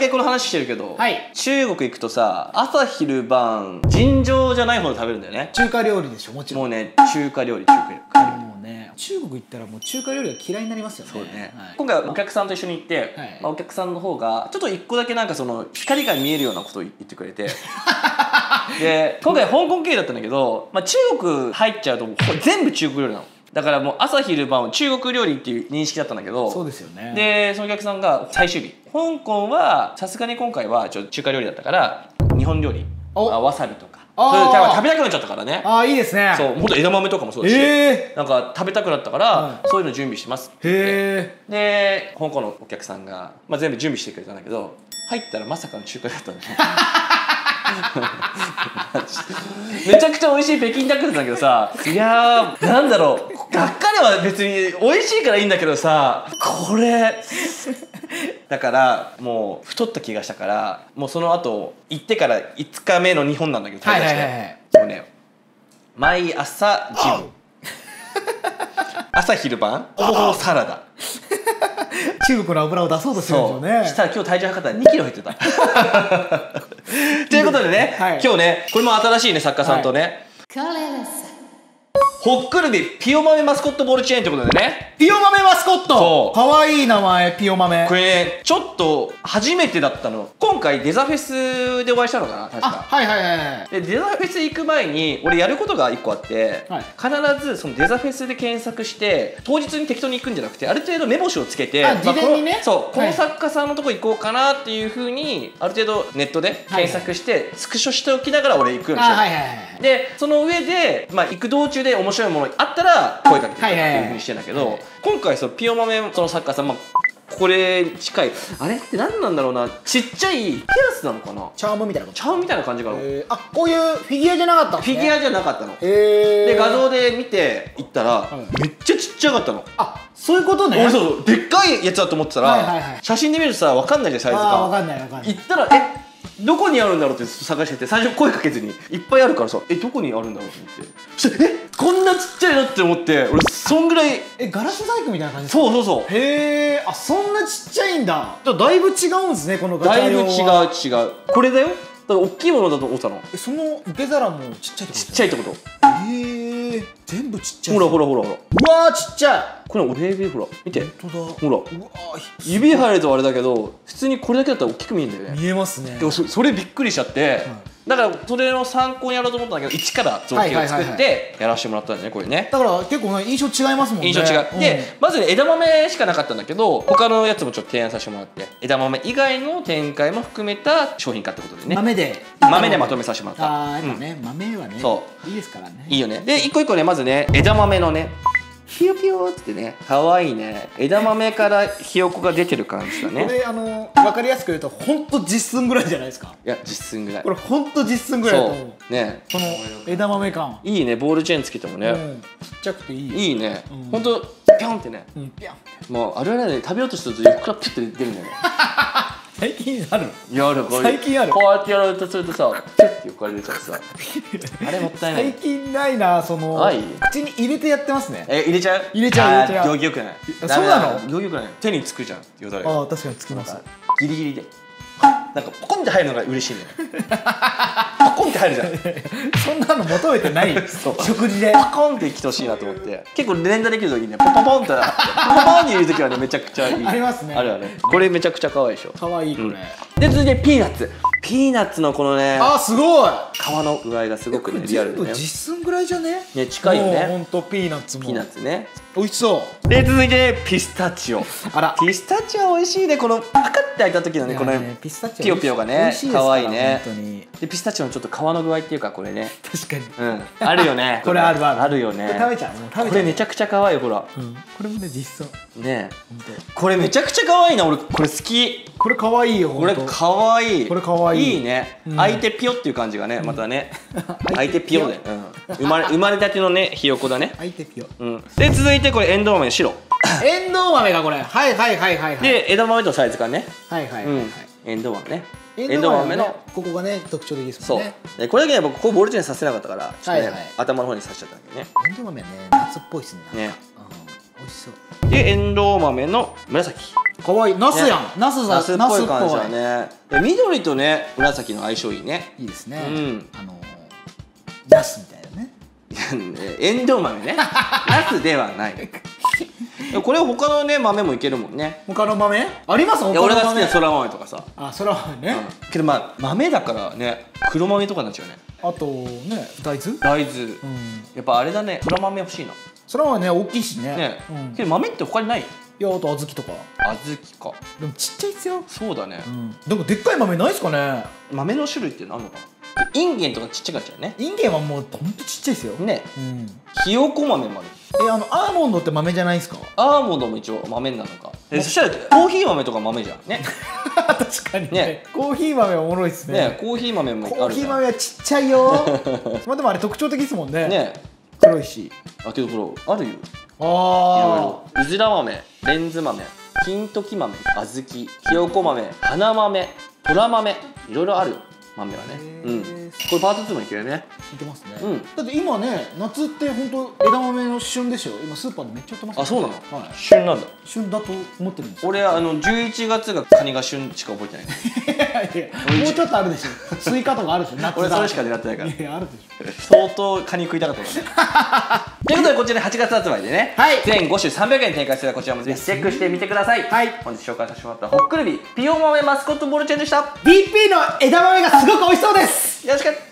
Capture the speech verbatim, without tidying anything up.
毎回この話してるけど、はい、中国行くとさ、朝昼晩尋常じゃないほど食べるんだよね。中華料理でしょ、もちろん。もうね、中華料理、中華料理もうね、中国行ったらもう中華料理が嫌いになりますよね。そうね、はい、今回お客さんと一緒に行って、はい、まあお客さんの方がちょっと一個だけなんかその光が見えるようなことを言ってくれてで今回香港系だったんだけど、まあ、中国入っちゃうともう全部中国料理なの。だからもう朝昼晩は中国料理っていう認識だったんだけど、そうですよね。でそのお客さんが最終日、香港はさすがに今回はちょっと中華料理だったから日本料理、わさびとかそういう食べたくなっちゃったからね。ああいいですね。そう、もっと枝豆とかもそうだし、えー、なんか食べたくなったから、はい、そういうの準備してますって言って、へー、で香港のお客さんが、まあ、全部準備してくれたんだけど、入ったらまさかの中華だったんだねめちゃくちゃ美味しい北京ダックだったんだけどさ、いやーなんだろう、がっかりは別に美味しいからいいんだけどさ、これだからもう太った気がしたから、もうその後行ってからいつかめの日本なんだけど、滞在してもうね、毎朝ジム朝昼晩ほぼほぼサラダ中国の油を出そうとするんでしょうね。したら今日体重測ったらにキロ減ってたということでね、はい、今日ねこれも新しいね作家さんとね、はい、ほっくるびピオ豆マスコットボールチェーンってことでね。ピオ豆マスコット、かわいい名前、ピオ豆。これねちょっと初めてだったの。今回デザフェスでお会いしたのかな確か。はいはいはいはい。でデザフェス行く前に俺やることがいっこあって、はい、必ずそのデザフェスで検索して当日に適当に行くんじゃなくて、ある程度目星をつけて、事前にね、そう、この作家さんのとこ行こうかなっていうふうにある程度ネットで検索してスクショしておきながら俺行くようにしてる。でその上でまあ行く道中で面白いものあったら声かけてっていう風にしてんだけど、今回そのピオ豆その作家さん、まあこれ近いあれって何なんだろうな、ちっちゃいピアスなのかな、チャームみたいな、チャームみたいな感じかな、あこういうフィギュアじゃなかったの、フィギュアじゃなかったので画像で見ていったらめっちゃちっちゃかったの。あそういうことね。俺そうでっかいやつだと思ってたら写真で見るとさ分かんないじゃんサイズが。分かんない分かんない。行ったらえどこにあるんだろうって探してて、最初声かけずにいっぱいあるからさ、えどこにあるんだろうと思って、そしてえこんなちっちゃいのって思って、俺そんぐらいえガラス細工みたいな感じ。そうそうそう。へえ、あそんなちっちゃいんだ。だだいぶ違うんですねこのガチャ用は。だいぶ違う違う。これだよ。だから大きいものだと思ったの。えその受け皿もちっちゃいってこと。ちっちゃいってこと。へえ、全部ちっちゃい。ほらほらほらほら。うわーちっちゃい。これお礼でほら見て、ほら指入るとあれだけど普通にこれだけだったら大きく見えるんだよね。見えますね。でも そ, それびっくりしちゃって、うん、だからそれの参考にやろうと思ったんだけど、一から造形を作ってやらせてもらったんだねこれね。だから結構印象違いますもんね。印象違う、うん、でまず、ね、枝豆しかなかったんだけど他のやつもちょっと提案させてもらって、枝豆以外の展開も含めた商品化ってことでね、豆で豆でまとめさせてもらった。あーやっぱね、うん、豆はねいいですからね。いいよね。で一個一個ね、まずね枝豆のねひよぴよってね、かわいいね、枝豆からひよこが出てる感じだね。これあの分かりやすく言うと本当実寸ぐらいじゃないですか。いや実寸ぐらい、これ本当実寸ぐらいだと思うね。この枝豆感いいね。ボールチェーンつけてもね、うん、ちっちゃくていいいいね、うん、本当ピョンってね、うん、ピョンってもうあれはね、食べようとすると横からプッて出るんだよね最近あるやるこうやってやろうとするとさ、ピュッて横から出ちゃってさあれもったいない。最近ないな、その口に入れてやってますね。え入れちゃう入れちゃう入れちゃう。行儀よくない。そうなの、行儀よくない。手につくじゃんよだれ。ああ確かにつきます。ギリギリでなんかポコンって入るのが嬉しいね。ポコンって入るじゃんそんなの求めてない食事でポコンってきてほしいなと思って。結構連打できるといいね。ポポポンってポポポンって入れるときはねめちゃくちゃいい。ありますね。あれはねこれめちゃくちゃ可愛いでしょ。可愛いこれで、続いてピーナッツ。ピーナッツのこのね、あすごい皮の具合がすごくねリアルでね、実寸ぐらいじゃねね近いよね。ほんとピーナッツもピーナッツね美味しそう。で続いてピスタチオ。あらピスタチオ美味しいね。このパカッて開いた時のねこのピヨピヨがね可愛いね。でピスタチオのちょっと皮の具合っていうかこれね確かにあるよね。これあるあるあるよね。食べちゃう。これめちゃくちゃ可愛いほら。これもね実寸ね。これめちゃくちゃ可愛いな。俺これ好き。これ可愛いよ。これ可愛い。これ可愛い。いいね。相手ピヨっていう感じがね、またね。相手ピヨで、生まれ生まれたてのねひよこだね。相手ピヨ。で続いてこれエンドウ豆白。エンドウ豆がこれ。はいはいはいはい。で枝豆とサイズ感ね。はいはいはい。エンドウ豆ね。エンドウ豆のここがね特徴的ですもんね。そう。これだけやっぱここボールチェーンさせなかったから、ちょっとね頭の方にさせちゃったんだけどね。エンドウ豆ね夏っぽいですね。ね。美味しそう。でエンドウ豆の紫。かわいい。ナスやん。ナスさ、ナスっぽい感じだね。緑とね、紫の相性いいね。いいですね。あのナスみたいなね。エンドウ豆ね。ナスではない。これ他のね豆もいけるもんね。他の豆？あります？俺が好きな空豆とかさ。あ、空豆ね。けどまあ豆だからね、黒豆とかになっちゃうね。あとね、大豆？大豆。やっぱあれだね、空豆欲しいな。空豆ね、大きいしね。ね。けど豆って他にない？いや、あと小豆とか。小豆か。でもちっちゃいっすよ。そうだね。でもでっかい豆ないっすかね。豆の種類ってあるのかな。インゲンとかちっちゃくなっちゃうね。インゲンはもうほんとちっちゃいですよね。ひよこ豆もある。え、あのアーモンドって豆じゃないですか。アーモンドも一応豆なのか。そしたらコーヒー豆とか豆じゃんね。確かにね。コーヒー豆はおもろいですね。コーヒー豆もある。コーヒー豆はちっちゃいよ。まあでもあれ特徴的ですもんね。ね、黒いし。あ、けどほらあるよ。ああ、うずら豆、レンズ豆、金時豆、小豆、ひよこ豆、花豆、とら豆、いろいろあるよ。豆はね、うん、これパートツーもいけるね。いけますね。だって今ね、夏って本当枝豆の旬ですよ。今スーパーでめっちゃ売ってます。あ、そうなの。旬なんだ。旬だと思ってるんです。俺あのじゅういちがつがカニが旬しか覚えてない。もうちょっとあるでしょ。スイカとかあるでしょ。夏。俺それしか狙ってないから。いや、あるでしょ。相当カニ食いたかったからね。ということでこちらはちがつ発売でね、全ごしゅさんびゃくえん展開してたこちらもぜひチェックしてみてください。本日紹介させてもらったほっくるびピオ豆マスコットボールチェンでした。ディーピー の枝豆がすごく美味しそうです。よろしく。